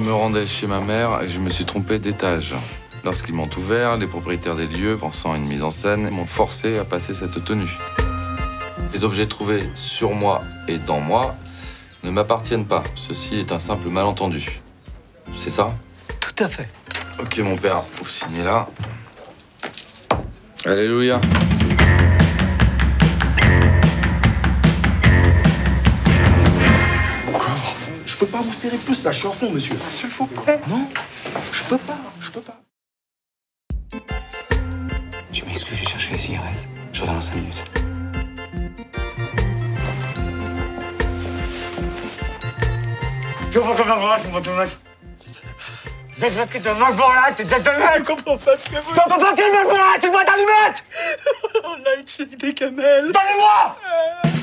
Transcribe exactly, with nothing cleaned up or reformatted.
Je me rendais chez ma mère et je me suis trompé d'étage. Lorsqu'ils m'ont ouvert, les propriétaires des lieux, pensant à une mise en scène, m'ont forcé à passer cette tenue. Les objets trouvés sur moi et dans moi ne m'appartiennent pas. Ceci est un simple malentendu. C'est ça? Tout à fait. Ok, mon père, vous signez là. Alléluia. Encore? Je peux pas vous serrer plus la chanson, monsieur. S'il vous plaît. Non, je peux pas, je peux pas. Tu m'excuses, j'ai cherché les cigarettes. Je reviens dans cinq minutes. Tu reviendras, tu vas te mettre. Dès que tu te meurs là, tu te meurs. Je comprends pas ce que vous... Tu comprends pas, tu te meurs là, tu te meurs dans les mètres. On a utilisé des camels. Donnez-moi.